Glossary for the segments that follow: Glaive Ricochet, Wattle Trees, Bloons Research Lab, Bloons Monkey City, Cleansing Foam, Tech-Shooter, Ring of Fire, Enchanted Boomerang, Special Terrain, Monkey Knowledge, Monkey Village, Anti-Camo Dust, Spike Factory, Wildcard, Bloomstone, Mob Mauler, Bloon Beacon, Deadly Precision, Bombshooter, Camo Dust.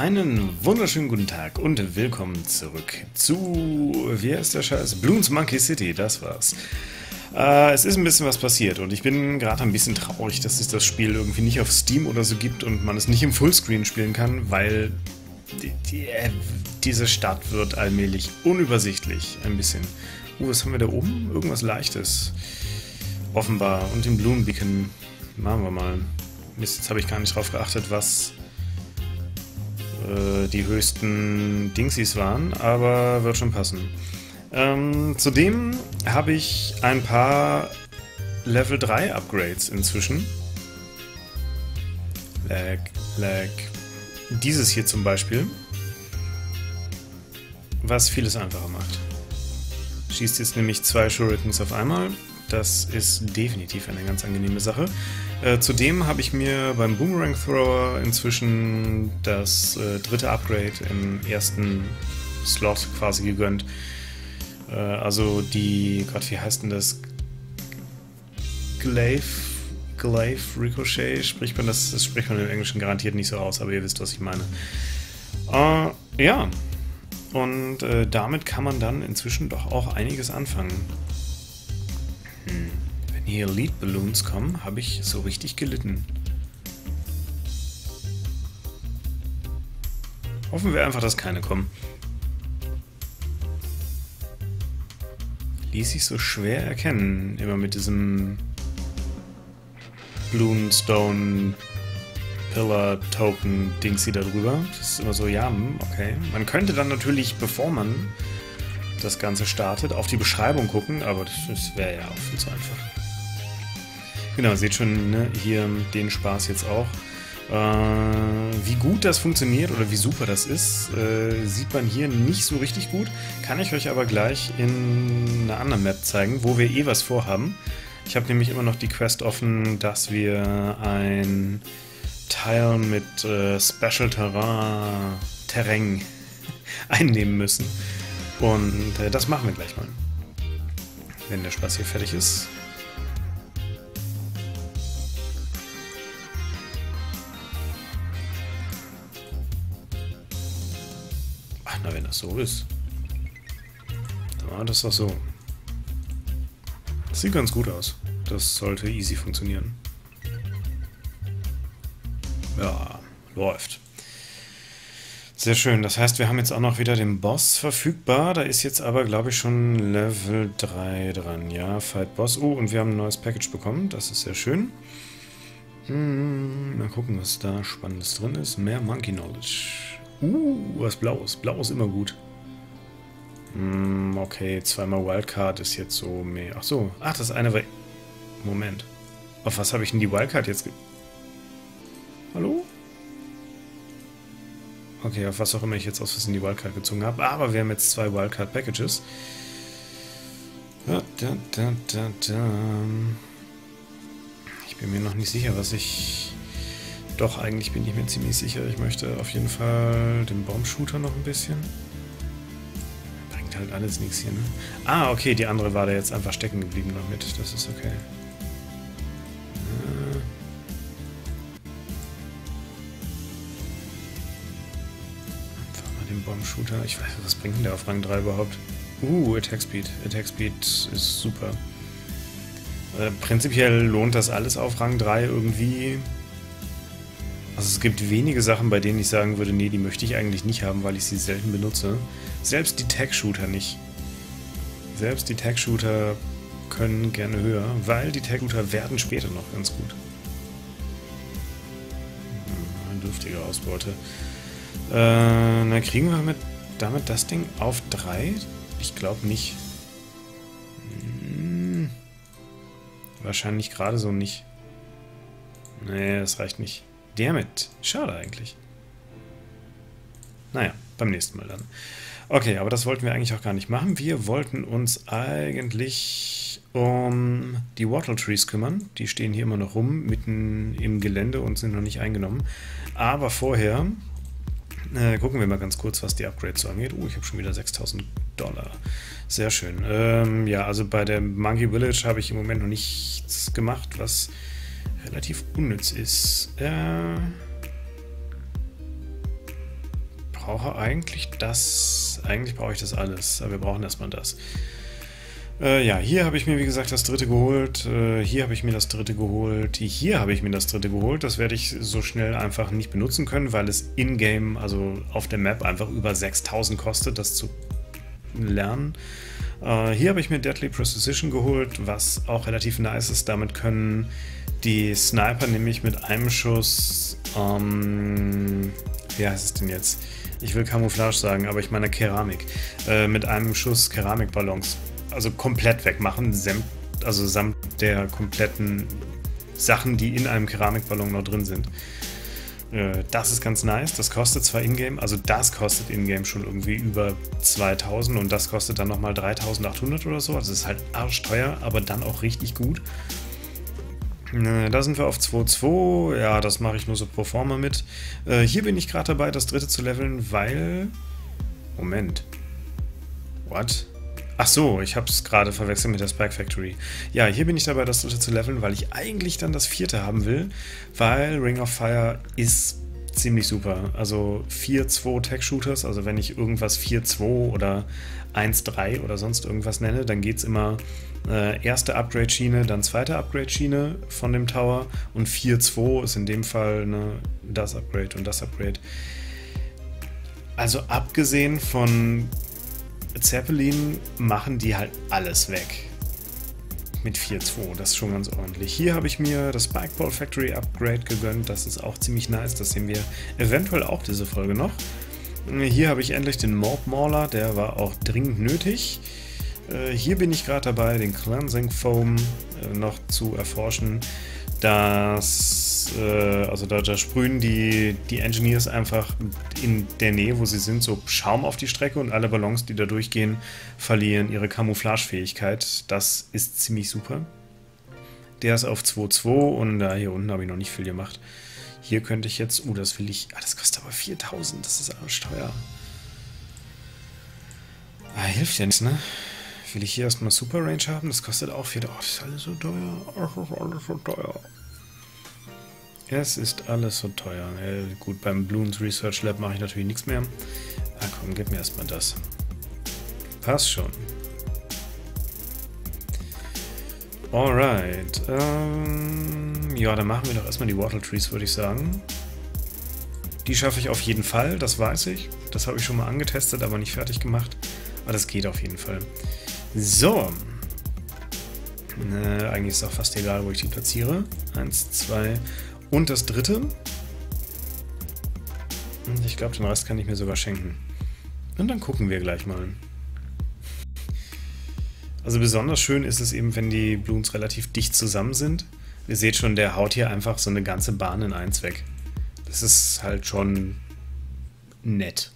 Einen wunderschönen guten Tag und willkommen zurück zu, wie heißt der Scheiß? Bloons Monkey City, das war's. Es ist ein bisschen was passiert und ich bin gerade ein bisschen traurig, dass es das Spiel irgendwie nicht auf Steam oder so gibt und man es nicht im Fullscreen spielen kann, weil diese Stadt wird allmählich unübersichtlich ein bisschen. Was haben wir da oben? Irgendwas Leichtes. Offenbar. Und den Bloon Beacon machen wir mal. Mist, jetzt habe ich gar nicht drauf geachtet, was die höchsten Dingsies waren, aber wird schon passen. Zudem habe ich ein paar Level 3 Upgrades inzwischen. Lag. Dieses hier zum Beispiel. Was vieles einfacher macht. Schießt jetzt nämlich 2 Shurikens auf einmal. Das ist definitiv eine ganz angenehme Sache. Zudem habe ich mir beim Boomerang Thrower inzwischen das dritte Upgrade im ersten Slot quasi gegönnt. Also die, Gott, wie heißt denn das? Glaive Ricochet? Das spricht man im Englischen garantiert nicht so aus, aber ihr wisst, was ich meine. Ja. Und damit kann man dann inzwischen doch auch einiges anfangen. Wenn hier Lead Balloons kommen, habe ich so richtig gelitten. Hoffen wir einfach, dass keine kommen. Ließ sich so schwer erkennen, immer mit diesem Bloomstone Pillar Token Dingsy da drüber. Das ist immer so, ja, okay. Man könnte dann natürlich, bevor man das Ganze startet, auf die Beschreibung gucken, aber das wäre ja auch viel zu einfach. Genau, seht schon, ne, hier den Spaß jetzt auch. Wie gut das funktioniert oder wie super das ist, sieht man hier nicht so richtig gut. Kann ich euch aber gleich in einer anderen Map zeigen, wo wir eh was vorhaben. Ich habe nämlich immer noch die Quest offen, dass wir ein Teil mit Special Terrain einnehmen müssen. Und das machen wir gleich mal, wenn der Spaß hier fertig ist. Ach, na, wenn das so ist, dann war das doch so. Das sieht ganz gut aus. Das sollte easy funktionieren. Ja, läuft. Sehr schön, das heißt, wir haben jetzt auch noch wieder den Boss verfügbar. Da ist jetzt aber, glaube ich, schon Level 3 dran. Ja, Fight Boss. Oh, und wir haben ein neues Package bekommen. Das ist sehr schön. Mal gucken, was da Spannendes drin ist. Mehr Monkey Knowledge. Was Blaues. Blau ist immer gut. Okay, zweimal Wildcard ist jetzt so mehr. Ach so. Ach, das eine war... Moment. Auf was habe ich denn die Wildcard jetzt ge... Hallo? Okay, auf was auch immer ich jetzt aus Versehen die Wildcard gezogen habe. Aber wir haben jetzt 2 Wildcard-Packages. Ich bin mir noch nicht sicher, was ich... Doch, eigentlich bin ich mir ziemlich sicher. Ich möchte auf jeden Fall den Bombshooter noch ein bisschen. Bringt halt alles nichts hier, ne? Ah, okay, die andere war da jetzt einfach stecken geblieben noch mit. Das ist okay. Bombshooter. Ich weiß nicht, was bringt denn der auf Rang 3 überhaupt? Attack Speed. Attack Speed ist super. Prinzipiell lohnt das alles auf Rang 3 irgendwie. Also es gibt wenige Sachen, bei denen ich sagen würde, nee, die möchte ich eigentlich nicht haben, weil ich sie selten benutze. Selbst die Tech-Shooter nicht. Selbst die Tech-Shooter können gerne höher, weil die Tech-Shooter werden später noch ganz gut. Eine dürftige Ausbeute. Na, kriegen wir damit das Ding auf 3? Ich glaube nicht. Wahrscheinlich gerade so nicht. Nee, das reicht nicht. Damit. Schade eigentlich. Naja, beim nächsten Mal dann. Okay, aber das wollten wir eigentlich auch gar nicht machen. Wir wollten uns eigentlich um die Wattle Trees kümmern. Die stehen hier immer noch rum, mitten im Gelände und sind noch nicht eingenommen. Aber vorher... gucken wir mal ganz kurz, was die Upgrades so angeht. Ich habe schon wieder 6.000 Dollar. Sehr schön. Ja, also bei der Monkey Village habe ich im Moment noch nichts gemacht, was relativ unnütz ist. brauche eigentlich das. Eigentlich brauche ich das alles, aber wir brauchen erstmal das. Ja, hier habe ich mir, wie gesagt, das dritte geholt. Hier habe ich mir das dritte geholt. Hier habe ich mir das dritte geholt. Das werde ich so schnell einfach nicht benutzen können, weil es in-game, also auf der Map, einfach über 6000 kostet, das zu lernen. Hier habe ich mir Deadly Precision geholt, was auch relativ nice ist. Damit können die Sniper nämlich mit einem Schuss, wie heißt es denn jetzt? Ich will Camouflage sagen, aber ich meine Keramik. Mit einem Schuss Keramikballons. Also komplett wegmachen, also samt der kompletten Sachen, die in einem Keramikballon noch drin sind. Das ist ganz nice, das kostet zwar in-game, also das kostet in-game schon irgendwie über 2000 und das kostet dann nochmal 3800 oder so, also das ist halt arschteuer, aber dann auch richtig gut. Da sind wir auf 2.2, ja, das mache ich nur so pro forma mit. Hier bin ich gerade dabei, das dritte zu leveln, weil... Moment. What? Ach so, ich habe es gerade verwechselt mit der Spike Factory. Ja, hier bin ich dabei, das dritte zu leveln, weil ich eigentlich dann das vierte haben will, weil Ring of Fire ist ziemlich super. Also 4.2 Tech-Shooters, also wenn ich irgendwas 4.2 oder 1.3 oder sonst irgendwas nenne, dann geht es immer erste Upgrade-Schiene, dann zweite Upgrade-Schiene von dem Tower und 4.2 ist in dem Fall das Upgrade und das Upgrade. Also abgesehen von... Zeppelin machen die halt alles weg. Mit 4.2, das ist schon ganz ordentlich. Hier habe ich mir das Spikeball Factory Upgrade gegönnt, das ist auch ziemlich nice, das sehen wir eventuell auch diese Folge noch. Hier habe ich endlich den Mob Mauler, der war auch dringend nötig. Hier bin ich gerade dabei, den Cleansing Foam noch zu erforschen. Da sprühen die Engineers einfach in der Nähe, wo sie sind, so Schaum auf die Strecke und alle Ballons, die da durchgehen, verlieren ihre Camouflage-Fähigkeit. Das ist ziemlich super. Der ist auf 2.2 und hier unten habe ich noch nicht viel gemacht. Hier könnte ich jetzt, das will ich, das kostet aber 4000, das ist arschteuer. Hilft ja nichts, ne? Will ich hier erstmal Super Range haben? Das kostet auch viel. Oh, das ist alles so teuer. Es ist alles so teuer. Gut, beim Bloons Research Lab mache ich natürlich nichts mehr. Ah komm, gib mir erstmal das. Passt schon. Alright. Ja, dann machen wir doch erstmal die Wattle Trees, würde ich sagen. Die schaffe ich auf jeden Fall, das weiß ich. Das habe ich schon mal angetestet, aber nicht fertig gemacht. Aber das geht auf jeden Fall. So. Eigentlich ist auch fast egal, wo ich die platziere. 1, 2 und das dritte. Und ich glaube, den Rest kann ich mir sogar schenken. Und dann gucken wir gleich mal. Also besonders schön ist es eben, wenn die Bloons relativ dicht zusammen sind. Ihr seht schon, der haut hier einfach so eine ganze Bahn in eins weg. Das ist halt schon nett.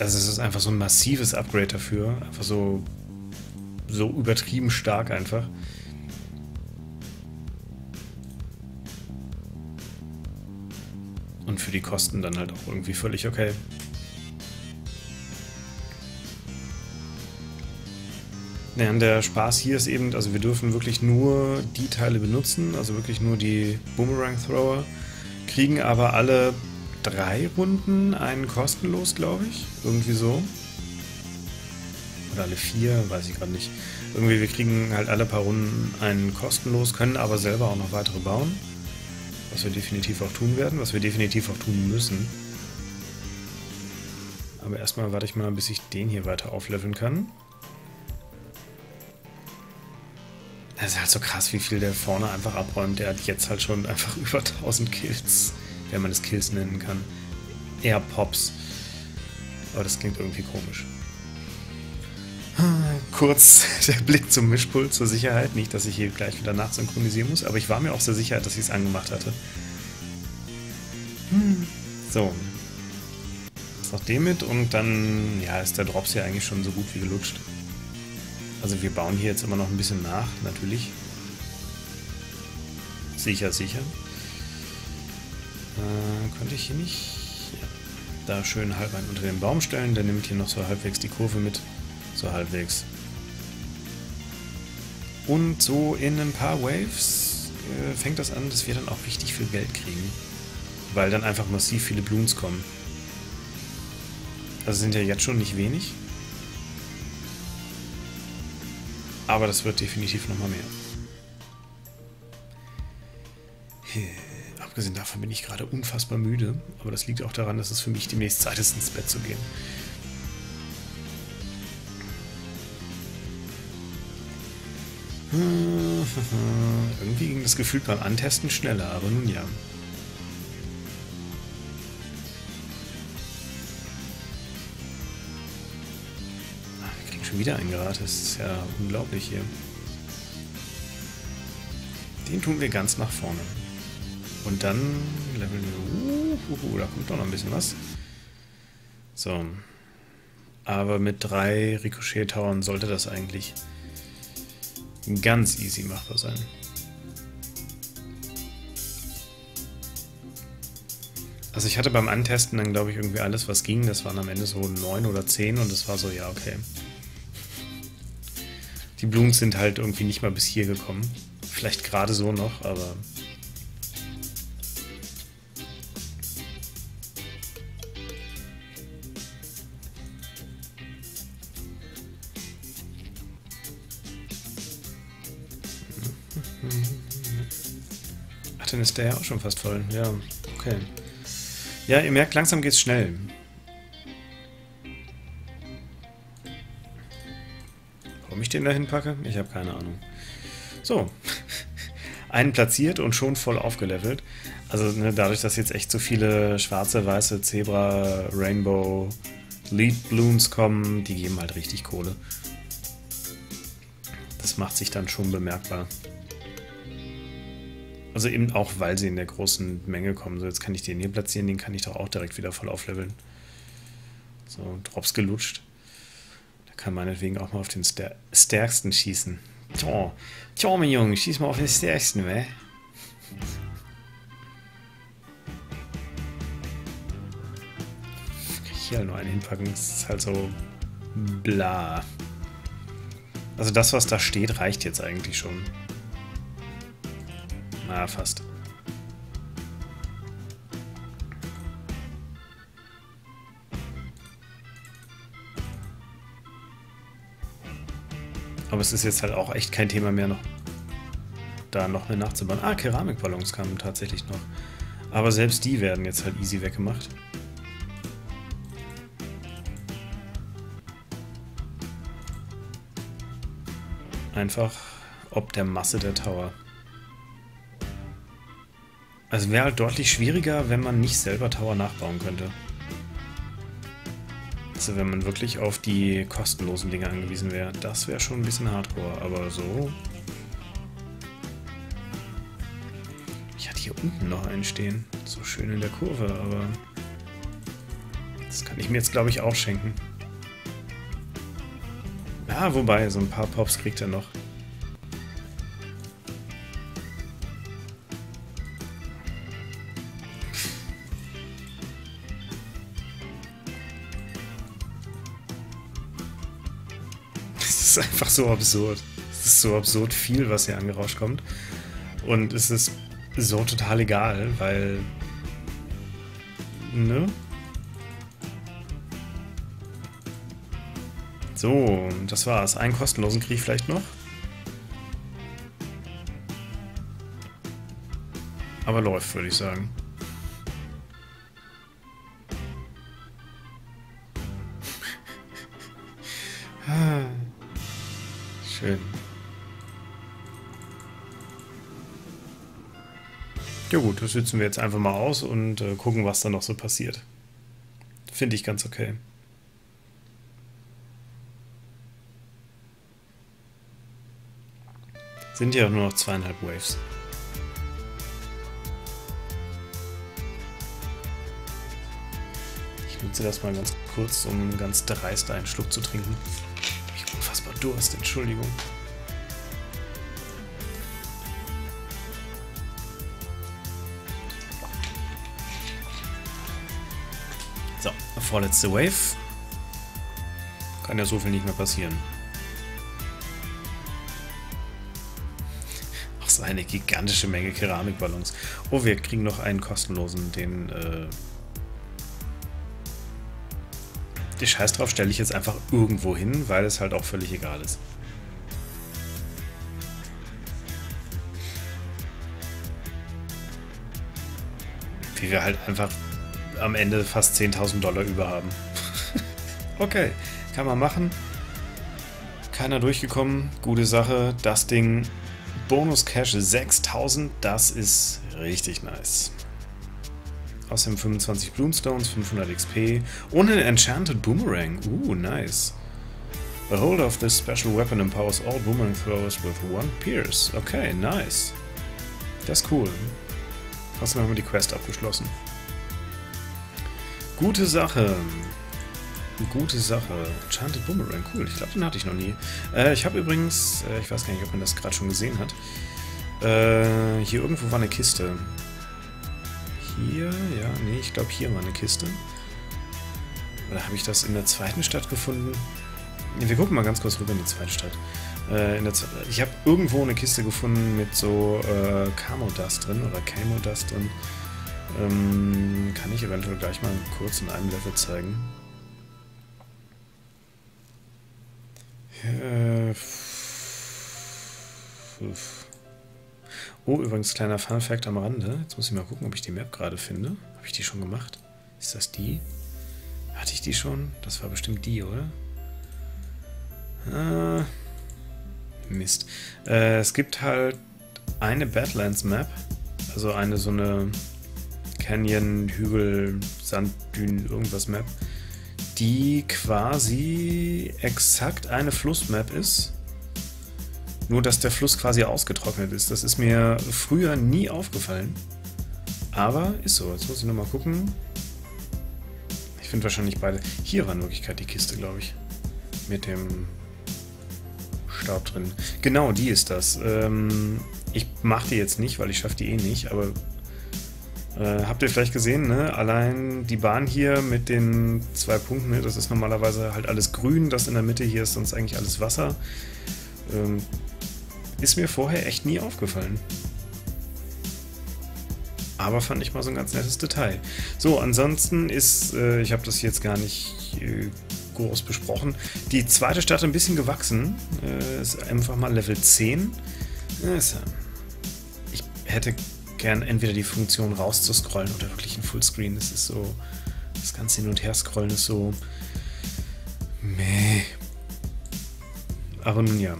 Also es ist einfach so ein massives Upgrade dafür, einfach so übertrieben stark einfach. Und für die Kosten dann halt auch irgendwie völlig okay. Ja, und der Spaß hier ist eben, also wir dürfen wirklich nur die Teile benutzen, also wirklich nur die Boomerang Thrower, kriegen aber alle 3 Runden einen kostenlos, glaube ich. Irgendwie so. Oder alle 4, weiß ich gerade nicht. Irgendwie, wir kriegen halt alle paar Runden einen kostenlos, können aber selber auch noch weitere bauen. Was wir definitiv auch tun werden, was wir definitiv auch tun müssen. Aber erstmal warte ich mal, bis ich den hier weiter aufleveln kann. Das ist halt so krass, wie viel der vorne einfach abräumt. Der hat jetzt halt schon einfach über 1000 Kills. Wenn man das Kills nennen kann. Eher Pops. Aber das klingt irgendwie komisch. Kurz der Blick zum Mischpult zur Sicherheit. Nicht, dass ich hier gleich wieder nachsynchronisieren muss, aber ich war mir auch zur Sicherheit, dass ich es angemacht hatte. So. Jetzt noch den mit und dann ja, ist der Drops hier eigentlich schon so gut wie gelutscht. Also wir bauen hier jetzt immer noch ein bisschen nach, natürlich. Sicher, sicher. Könnte ich hier nicht da schön halb einen unter den Baum stellen, der nimmt hier noch so halbwegs die Kurve mit, so halbwegs. Und so in ein paar Waves fängt das an, dass wir dann auch richtig viel Geld kriegen. Weil dann einfach massiv viele Bloons kommen. Also sind ja jetzt schon nicht wenig. Aber das wird definitiv nochmal mehr. Abgesehen davon bin ich gerade unfassbar müde. Aber das liegt auch daran, dass es für mich demnächst Zeit ist, ins Bett zu gehen. Irgendwie ging das Gefühl beim Antesten schneller, aber nun ja. Wir kriegen schon wieder einen gratis. Das ist ja unglaublich hier. Den tun wir ganz nach vorne. Und dann leveln wir... da kommt doch noch ein bisschen was. So. Aber mit 3 Ricochet-Tauern sollte das eigentlich ganz easy machbar sein. Also ich hatte beim Antesten dann, glaube ich, irgendwie alles, was ging. Das waren am Ende so 9 oder 10 und das war so, ja, okay. Die Blumen sind halt irgendwie nicht mal bis hier gekommen. Vielleicht gerade so noch, aber... Ach, dann ist der ja auch schon fast voll. Ja, okay. Ja, ihr merkt, langsam geht's schnell. Warum ich den da hinpacke? Ich habe keine Ahnung. So. Einen platziert und schon voll aufgelevelt. Also ne, dadurch, dass jetzt echt so viele schwarze, weiße, Zebra, Rainbow, Lead Bloons kommen, die geben halt richtig Kohle. Das macht sich dann schon bemerkbar. Also eben auch, weil sie in der großen Menge kommen. So, jetzt kann ich den hier platzieren, den kann ich doch auch direkt wieder voll aufleveln. So, Drops gelutscht. Da kann meinetwegen auch mal auf den Stärksten schießen. Tja, mein Junge, schieß mal auf den Stärksten, weh. Hier halt nur einen hinpacken, das ist halt so bla. Also das, was da steht, reicht jetzt eigentlich schon. Na, fast. Aber es ist jetzt halt auch echt kein Thema mehr, noch da noch eine nachzubauen. Ah, Keramikballons kamen tatsächlich noch. Aber selbst die werden jetzt halt easy weggemacht. Einfach ob der Masse der Tower. Also wäre halt deutlich schwieriger, wenn man nicht selber Tower nachbauen könnte. Also wenn man wirklich auf die kostenlosen Dinge angewiesen wäre. Das wäre schon ein bisschen hardcore, aber so... Ich hatte hier unten noch einen stehen. So schön in der Kurve, aber... Das kann ich mir jetzt, glaube ich, auch schenken. Ah, wobei, so ein paar Pops kriegt er noch. Das ist einfach so absurd. Es ist so absurd viel, was hier angerauscht kommt. Und es ist so total egal, weil... Ne? So, das war's. Einen kostenlosen Krieg vielleicht noch. Aber läuft, würde ich sagen. Schön. Ja gut, das sitzen wir jetzt einfach mal aus und gucken, was da noch so passiert. Finde ich ganz okay. Sind ja auch nur noch 2,5 Waves. Ich nutze das mal ganz kurz, um ganz dreist einen Schluck zu trinken. Unfassbar Durst, Entschuldigung. So, vorletzte Wave. Kann ja so viel nicht mehr passieren. eine gigantische Menge Keramikballons. Oh, wir kriegen noch einen kostenlosen, den... Den Scheiß drauf stelle ich jetzt einfach irgendwo hin, weil es halt auch völlig egal ist. Wie wir halt einfach am Ende fast 10.000 Dollar über haben. Okay, kann man machen. Keiner durchgekommen, gute Sache. Das Ding, Bonus-Cash 6.000, das ist richtig nice. Außerdem 25 Bloomstones, 500 XP und ein Enchanted Boomerang. Nice. The hold of this special weapon empowers all boomerang throwers with one pierce. Okay, nice. Das ist cool. Außerdem haben wir die Quest abgeschlossen. Gute Sache. Gute Sache. Enchanted Boomerang, cool. Ich glaube, den hatte ich noch nie. Ich habe übrigens, ich weiß gar nicht, ob man das gerade schon gesehen hat. Hier irgendwo war eine Kiste. Hier, ja, nee, ich glaube hier war eine Kiste. Oder habe ich das in der zweiten Stadt gefunden? Wir gucken mal ganz kurz rüber in die zweite Stadt. Ich habe irgendwo eine Kiste gefunden mit so Camo Dust drin oder Camo Dust drin. Kann ich eventuell gleich mal kurz in einem Level zeigen. Oh, übrigens, kleiner Fun-Fact am Rande. Jetzt muss ich mal gucken, ob ich die Map gerade finde. Habe ich die schon gemacht? Ist das die? Hatte ich die schon? Das war bestimmt die, oder? Ah, Mist. Es gibt halt eine Badlands-Map. Also eine so eine Canyon, Hügel, Sanddünen, irgendwas Map. Die quasi exakt eine Flussmap ist. Nur, dass der Fluss quasi ausgetrocknet ist. Das ist mir früher nie aufgefallen. Aber ist so. Jetzt muss ich nochmal gucken. Ich finde wahrscheinlich beide... Hier war in Wirklichkeit die Kiste, glaube ich. Mit dem Stab drin. Genau, die ist das. Ich mache die jetzt nicht, weil ich schaffe die eh nicht. Aber habt ihr vielleicht gesehen, ne? Allein die Bahn hier mit den 2 Punkten, ne? Das ist normalerweise halt alles grün. Das in der Mitte hier ist sonst eigentlich alles Wasser. Ist mir vorher echt nie aufgefallen. Aber fand ich mal so ein ganz nettes Detail. So, ansonsten ist, ich habe das jetzt gar nicht groß besprochen, die zweite Stadt ein bisschen gewachsen. Ist einfach mal Level 10. Ich hätte gern entweder die Funktion rauszuscrollen oder wirklich in Fullscreen. Das ist so, das ganze Hin- und Her-Scrollen ist so... Meh. Aber nun ja.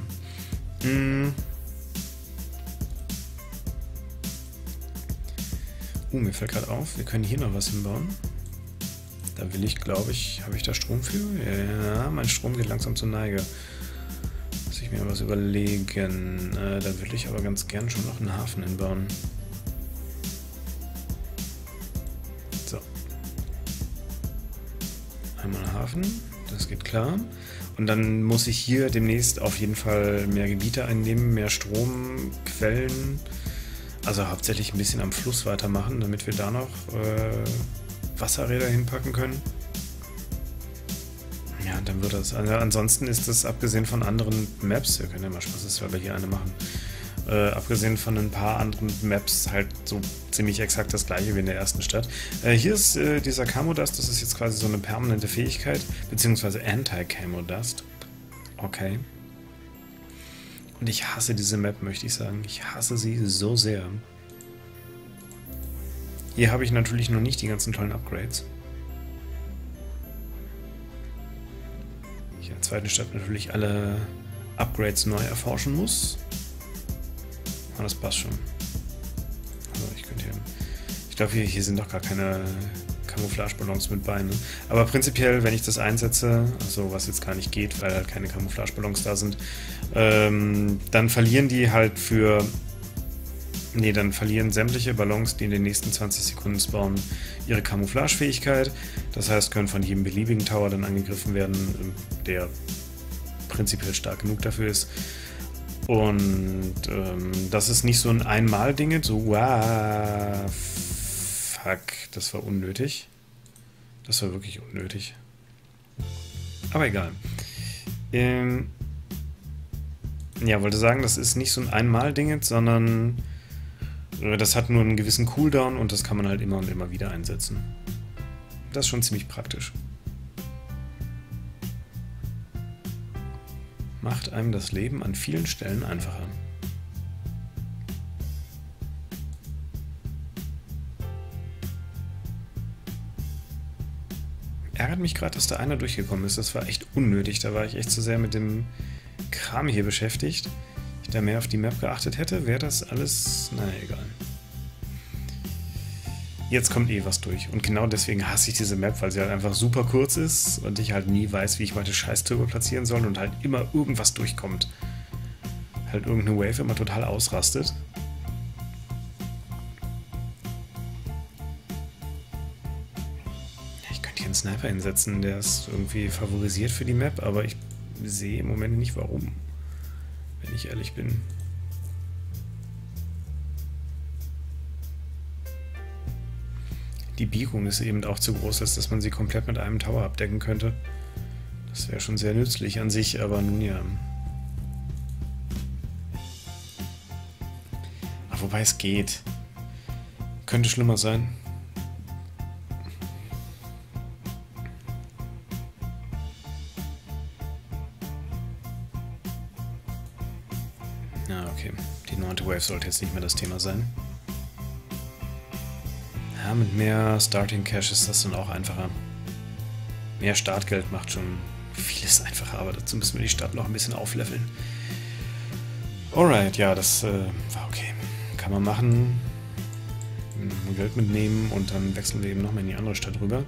Mir fällt gerade auf, wir können hier noch was hinbauen. Da will ich, glaube ich, habe ich da Strom für? Ja, mein Strom geht langsam zur Neige. Muss ich mir was überlegen. Da will ich aber ganz gern schon noch einen Hafen hinbauen. So. Einmal Hafen, das geht klar. Und dann muss ich hier demnächst auf jeden Fall mehr Gebiete einnehmen, mehr Stromquellen. Also hauptsächlich ein bisschen am Fluss weitermachen, damit wir da noch Wasserräder hinpacken können. Ja, dann wird das... Also ansonsten ist das, abgesehen von anderen Maps, wir können ja mal spaßeshalber hier eine machen, abgesehen von ein paar anderen Maps halt so ziemlich exakt das gleiche wie in der ersten Stadt. Hier ist dieser Camo Dust, das ist jetzt quasi so eine permanente Fähigkeit, beziehungsweise Anti-Camo Dust. Okay. Und ich hasse diese Map, möchte ich sagen. Ich hasse sie so sehr. Hier habe ich natürlich noch nicht die ganzen tollen Upgrades. Ich in der zweiten Stadt natürlich alle Upgrades neu erforschen muss. Oh, das passt schon. Also ich könnte hier... Ich glaube, hier sind doch gar keine Camouflageballons mit bei. Aber prinzipiell, wenn ich das einsetze, also was jetzt gar nicht geht, weil halt keine Camouflageballons da sind, dann verlieren die halt für... Nee, dann verlieren sämtliche Ballons, die in den nächsten 20 Sekunden spawnen, ihre Camouflagefähigkeit. Das heißt, können von jedem beliebigen Tower dann angegriffen werden, der prinzipiell stark genug dafür ist. Und das ist nicht so ein Einmal-Ding, so wow, fuck, das war unnötig. Das war wirklich unnötig. Aber egal. Ja, wollte sagen, das ist nicht so ein Einmal-Ding jetzt, sondern das hat nur einen gewissen Cooldown und das kann man halt immer und immer wieder einsetzen. Das ist schon ziemlich praktisch. Macht einem das Leben an vielen Stellen einfacher. Ärgert mich gerade, dass da einer durchgekommen ist. Das war echt unnötig. Da war ich echt zu sehr mit dem Kram hier beschäftigt. Wenn ich da mehr auf die Map geachtet hätte, wäre das alles... Naja, egal. Jetzt kommt eh was durch. Und genau deswegen hasse ich diese Map, weil sie halt einfach super kurz ist und ich halt nie weiß, wie ich meine Scheiß-Türme platzieren soll und halt immer irgendwas durchkommt. Halt irgendeine Wave immer total ausrastet. Ich könnte hier einen Sniper hinsetzen, der ist irgendwie favorisiert für die Map, aber ich sehe im Moment nicht warum, wenn ich ehrlich bin. Die Biegung ist eben auch zu groß, dass man sie komplett mit einem Tower abdecken könnte. Das wäre schon sehr nützlich an sich, aber nun ja. Aber wobei es geht. Könnte schlimmer sein. Na, okay. Die 9. Wave sollte jetzt nicht mehr das Thema sein. Ja, mit mehr Starting Cash ist das dann auch einfacher. Mehr Startgeld macht schon vieles einfacher, aber dazu müssen wir die Stadt noch ein bisschen aufleveln. Alright, ja, das war okay. Kann man machen. Geld mitnehmen und dann wechseln wir eben nochmal in die andere Stadt rüber.